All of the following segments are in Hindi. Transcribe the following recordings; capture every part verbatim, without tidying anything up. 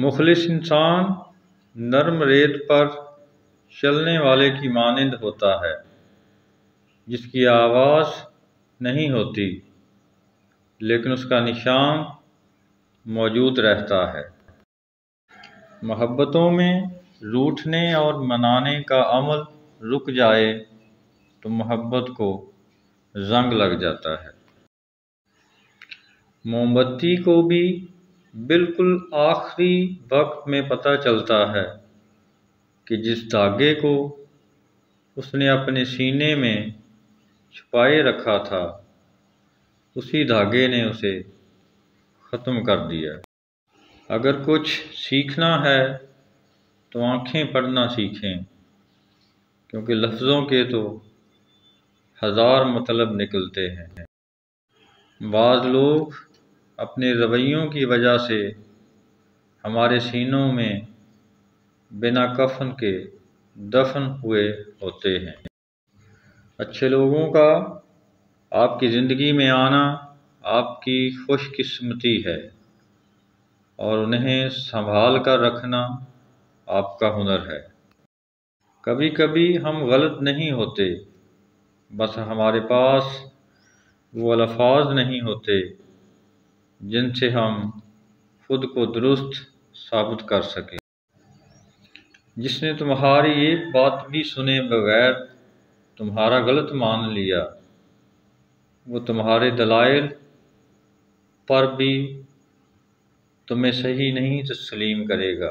मुखलिस इंसान नरम रेत पर चलने वाले की मानिंद होता है, जिसकी आवाज़ नहीं होती लेकिन उसका निशान मौजूद रहता है। मोहब्बतों में रूठने और मनाने का अमल रुक जाए तो मोहब्बत को जंग लग जाता है। मोमबत्ती को भी बिल्कुल आखिरी वक्त में पता चलता है कि जिस धागे को उसने अपने सीने में छुपाए रखा था, उसी धागे ने उसे ख़त्म कर दिया। अगर कुछ सीखना है तो आँखें पढ़ना सीखें, क्योंकि लफ्ज़ों के तो हज़ार मतलब निकलते हैं। बाज़ लोग अपने रवैयों की वजह से हमारे सीनों में बिना कफन के दफन हुए होते हैं। अच्छे लोगों का आपकी ज़िंदगी में आना आपकी खुशकिस्मती है और उन्हें संभाल कर रखना आपका हुनर है। कभी कभी हम गलत नहीं होते, बस हमारे पास वो अल्फाज नहीं होते जिनसे हम खुद को दुरुस्त साबित कर सकें। जिसने तुम्हारी एक बात भी सुने बगैर तुम्हारा गलत मान लिया, वो तुम्हारे दलाइल पर भी तुम्हें सही नहीं तस्लीम करेगा,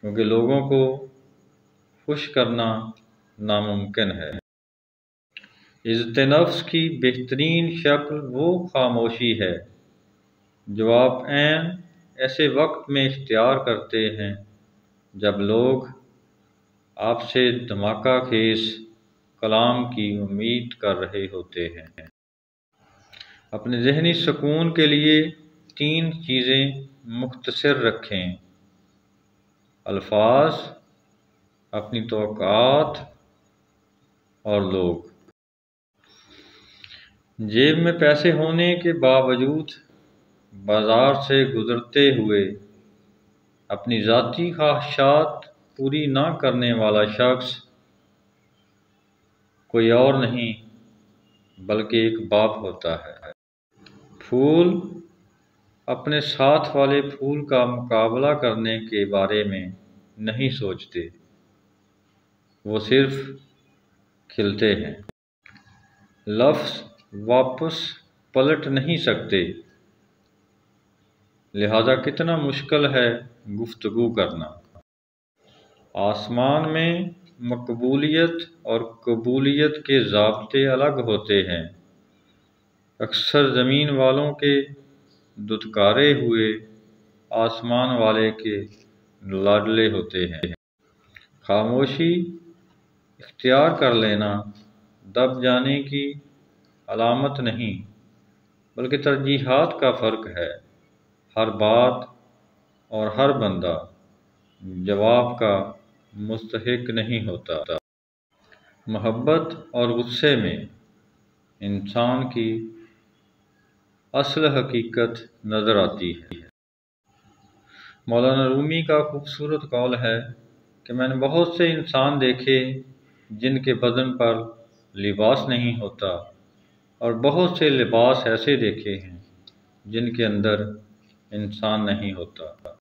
क्योंकि लोगों को खुश करना नामुमकिन है। इज़्त-ए-नफ्स की बेहतरीन शक्ल वो खामोशी है जो आप ऐन ऐसे वक्त में इख्तियार करते हैं जब लोग आपसे धमाका खेस कलाम की उम्मीद कर रहे होते हैं। अपने जहनी सुकून के लिए तीन चीज़ें मुख्तसर रखें: अल्फाज, अपनी तौक़ात और लोग। जेब में पैसे होने के बावजूद बाज़ार से गुज़रते हुए अपनी ज़ाती ख्वाहिशात पूरी ना करने वाला शख्स कोई और नहीं बल्कि एक बाप होता है। फूल अपने साथ वाले फूल का मुकाबला करने के बारे में नहीं सोचते, वो सिर्फ खिलते हैं। लफ्ज़ वापस पलट नहीं सकते, लिहाजा कितना मुश्किल है गुफ्तगू करना। आसमान में मकबूलियत और कबूलियत के ज़ाब्ते अलग होते हैं। अक्सर ज़मीन वालों के दुदकारे हुए आसमान वाले के लाडले होते हैं। खामोशी इख्तियार कर लेना दब जाने की अलामत नहीं बल्कि तरजीहात का फ़र्क है। हर बात और हर बंदा जवाब का मुस्तहिक नहीं होता। मोहब्बत और गुस्से में इंसान की असल हकीकत नज़र आती है। मौलाना रूमी का खूबसूरत कौल है कि मैंने बहुत से इंसान देखे जिनके बदन पर लिबास नहीं होता, और बहुत से लिबास ऐसे देखे हैं जिनके अंदर इंसान नहीं होता।